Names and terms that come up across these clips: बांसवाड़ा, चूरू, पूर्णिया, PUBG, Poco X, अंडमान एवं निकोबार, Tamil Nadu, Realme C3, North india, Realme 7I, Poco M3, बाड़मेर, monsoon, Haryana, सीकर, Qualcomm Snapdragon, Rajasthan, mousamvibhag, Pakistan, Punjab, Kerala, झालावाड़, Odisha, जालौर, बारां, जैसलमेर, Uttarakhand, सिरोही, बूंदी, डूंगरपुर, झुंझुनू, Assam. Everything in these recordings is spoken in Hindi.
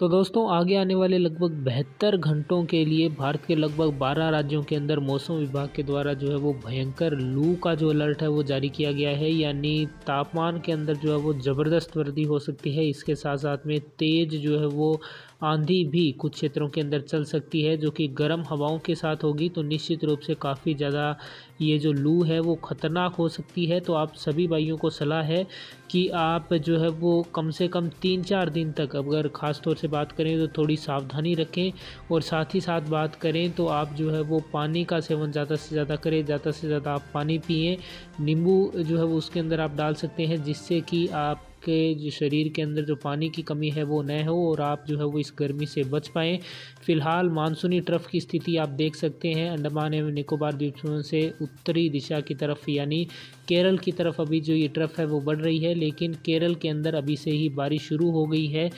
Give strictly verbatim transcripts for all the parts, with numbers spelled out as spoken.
तो दोस्तों आगे आने वाले लगभग बहत्तर घंटों के लिए भारत के लगभग बारह राज्यों के अंदर मौसम विभाग के द्वारा जो है वो भयंकर लू का जो अलर्ट है वो जारी किया गया है। यानी तापमान के अंदर जो है वो ज़बरदस्त वृद्धि हो सकती है। इसके साथ साथ में तेज़ जो है वो आंधी भी कुछ क्षेत्रों के अंदर चल सकती है जो कि गर्म हवाओं के साथ होगी। तो निश्चित रूप से काफ़ी ज़्यादा ये जो लू है वो ख़तरनाक हो सकती है। तो आप सभी भाइयों को सलाह है कि आप जो है वो कम से कम तीन चार दिन तक, अगर ख़ास तौर से बात करें तो थोड़ी सावधानी रखें, और साथ ही साथ बात करें तो आप जो है वो पानी का सेवन ज़्यादा से ज़्यादा करें। ज़्यादा से ज़्यादा आप पानी पिएँ। नींबू जो है वो उसके अंदर आप डाल सकते हैं जिससे कि आप के जो शरीर के अंदर जो पानी की कमी है वो न हो और आप जो है वो इस गर्मी से बच पाएँ। फ़िलहाल मानसूनी ट्रफ की स्थिति आप देख सकते हैं अंडमान एवं निकोबार द्वीपों से उत्तरी दिशा की तरफ यानी केरल की तरफ अभी जो ये ट्रफ है वो बढ़ रही है, लेकिन केरल के अंदर अभी से ही बारिश शुरू हो गई है।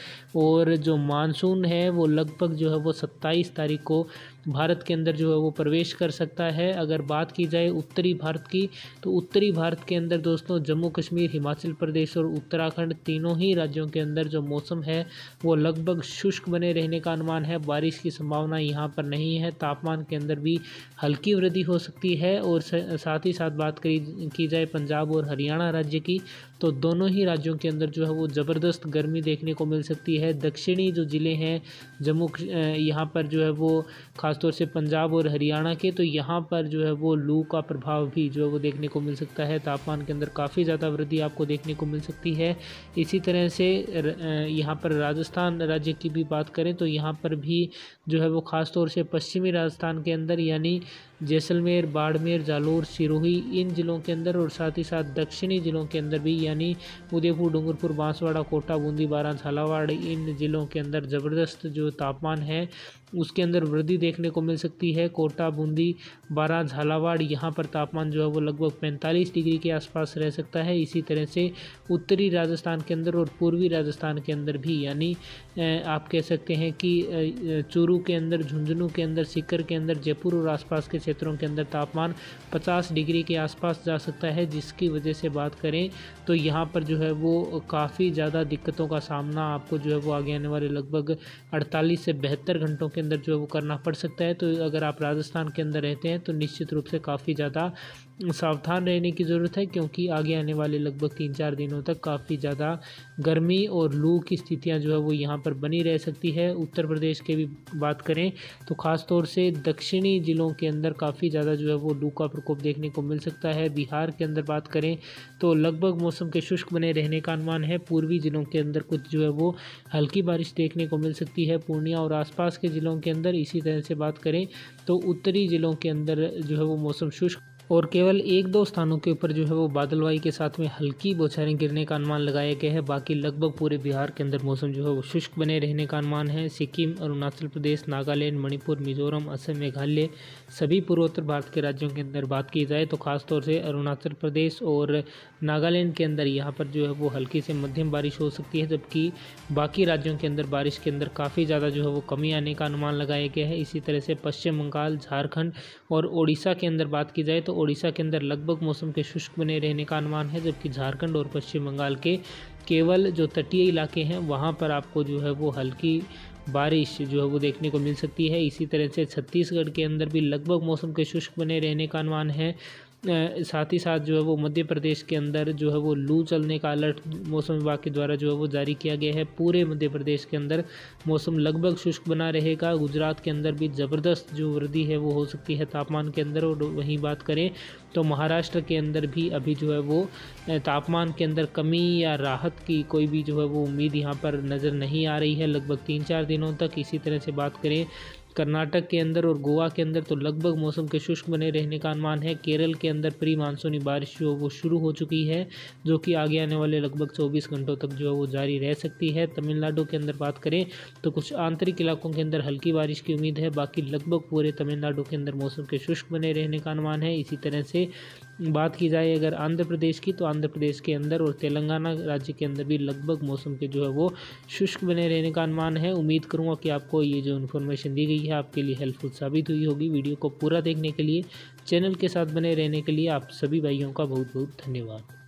और जो मानसून है वो लगभग जो है वो सत्ताईस तारीख को भारत के अंदर जो है वो प्रवेश कर सकता है। अगर बात की जाए उत्तरी भारत की, तो उत्तरी भारत के अंदर दोस्तों जम्मू कश्मीर, हिमाचल प्रदेश और उत्तराखंड उत्तराखंड तीनों ही राज्यों के अंदर जो मौसम है वो लगभग शुष्क बने रहने का अनुमान है। बारिश की संभावना यहाँ पर नहीं है। तापमान के अंदर भी हल्की वृद्धि हो सकती है। और साथ ही साथ बात करी की जाए पंजाब और हरियाणा राज्य की, तो दोनों ही राज्यों के अंदर जो है वो ज़बरदस्त गर्मी देखने को मिल सकती है। दक्षिणी जो ज़िले हैं जम्मू यहाँ पर जो है वो ख़ासतौर से पंजाब और हरियाणा के, तो यहाँ पर जो है वो लू का प्रभाव भी जो है वो देखने को मिल सकता है। तापमान के अंदर काफ़ी ज़्यादा वृद्धि आपको देखने को मिल सकती है। इसी तरह से यहाँ पर राजस्थान राज्य की भी बात करें तो यहाँ पर भी जो है वो ख़ास तौर से पश्चिमी राजस्थान के अंदर यानी जैसलमेर, बाड़मेर, जालौर, सिरोही इन ज़िलों के अंदर, और साथ ही साथ दक्षिणी ज़िलों के अंदर भी यानी उदयपुर, डूंगरपुर, बांसवाड़ा, कोटा, बूंदी, बारां, झालावाड़ इन ज़िलों के अंदर ज़बरदस्त जो तापमान है उसके अंदर वृद्धि देखने को मिल सकती है। कोटा, बूंदी, बारां, झालावाड़ यहाँ पर तापमान जो है वो लगभग पैंतालीस डिग्री के आसपास रह सकता है। इसी तरह से उत्तरी राजस्थान के अंदर और पूर्वी राजस्थान के अंदर भी यानी आप कह सकते हैं कि चूरू के अंदर, झुंझुनू के अंदर, सीकर के अंदर, जयपुर और आसपास के क्षेत्रों के अंदर तापमान पचास डिग्री के आसपास जा सकता है। जिसकी वजह से बात करें तो यहाँ पर जो है वो काफ़ी ज़्यादा दिक्कतों का सामना आपको जो है वो आगे आने वाले लगभग अड़तालीस से बहत्तर घंटों के अंदर जो है वो करना पड़ सकता है। तो अगर आप राजस्थान के अंदर रहते हैं तो निश्चित रूप से काफ़ी ज़्यादा सावधान रहने की ज़रूरत है, क्योंकि आगे आने वाले लगभग तीन चार दिनों तक काफ़ी ज़्यादा गर्मी और लू की स्थितियां जो है वो यहाँ पर बनी रह सकती है। उत्तर प्रदेश के भी बात करें तो ख़ास तौर से दक्षिणी ज़िलों के अंदर काफ़ी ज़्यादा जो है वो लू का प्रकोप देखने को मिल सकता है। बिहार के अंदर बात करें तो लगभग मौसम के शुष्क बने रहने का अनुमान है। पूर्वी ज़िलों के अंदर कुछ जो है वो हल्की बारिश देखने को मिल सकती है, पूर्णिया और आसपास के ज़िलों के अंदर। इसी तरह से बात करें तो उत्तरी ज़िलों के अंदर जो है वो मौसम शुष्क और केवल एक दो स्थानों के ऊपर जो है वो बादलवाई के साथ में हल्की बौछारें गिरने का अनुमान लगाया गया है। बाकी लगभग पूरे बिहार के अंदर मौसम जो है वो शुष्क बने रहने का अनुमान है। सिक्किम, अरुणाचल प्रदेश, नागालैंड, मणिपुर, मिजोरम, असम, मेघालय सभी पूर्वोत्तर भारत के राज्यों के अंदर बात की जाए तो ख़ासतौर से अरुणाचल प्रदेश और नागालैंड के अंदर यहाँ पर जो है वो हल्की से मध्यम बारिश हो सकती है, जबकि बाकी राज्यों के अंदर बारिश के अंदर काफ़ी ज़्यादा जो है वो कमी आने का अनुमान लगाया गया है। इसी तरह से पश्चिम बंगाल, झारखंड और उड़ीसा के अंदर बात की जाए तो ओडिशा के अंदर लगभग मौसम के शुष्क बने रहने का अनुमान है, जबकि झारखंड और पश्चिम बंगाल के केवल जो तटीय इलाके हैं वहां पर आपको जो है वो हल्की बारिश जो है वो देखने को मिल सकती है। इसी तरह से छत्तीसगढ़ के अंदर भी लगभग मौसम के शुष्क बने रहने का अनुमान है। साथ ही साथ जो है वो मध्य प्रदेश के अंदर जो है वो लू चलने का अलर्ट मौसम विभाग के द्वारा जो है वो जारी किया गया है। पूरे मध्य प्रदेश के अंदर मौसम लगभग शुष्क बना रहेगा। गुजरात के अंदर भी ज़बरदस्त जो वृद्धि है वो हो सकती है तापमान के अंदर। और वहीं बात करें तो महाराष्ट्र के अंदर भी अभी जो है वो तापमान के अंदर कमी या राहत की कोई भी जो है वो उम्मीद यहाँ पर नज़र नहीं आ रही है लगभग तीन चार दिनों तक। इसी तरह से बात करें कर्नाटक के अंदर और गोवा के अंदर तो लगभग मौसम के शुष्क बने रहने का अनुमान है। केरल के अंदर प्री मानसूनी बारिश जो वो शुरू हो चुकी है, जो कि आगे आने वाले लगभग चौबीस घंटों तक जो है वो जारी रह सकती है। तमिलनाडु के अंदर बात करें तो कुछ आंतरिक इलाकों के अंदर हल्की बारिश की उम्मीद है। बाकी लगभग पूरे तमिलनाडु के अंदर मौसम के शुष्क बने रहने का अनुमान है। इसी तरह से बात की जाए अगर आंध्र प्रदेश की, तो आंध्र प्रदेश के अंदर और तेलंगाना राज्य के अंदर भी लगभग मौसम के जो है वो शुष्क बने रहने का अनुमान है। उम्मीद करूँगा कि आपको ये जो इन्फॉर्मेशन दी गई है आपके लिए हेल्पफुल साबित हुई होगी। वीडियो को पूरा देखने के लिए, चैनल के साथ बने रहने के लिए आप सभी भाइयों का बहुत बहुत धन्यवाद।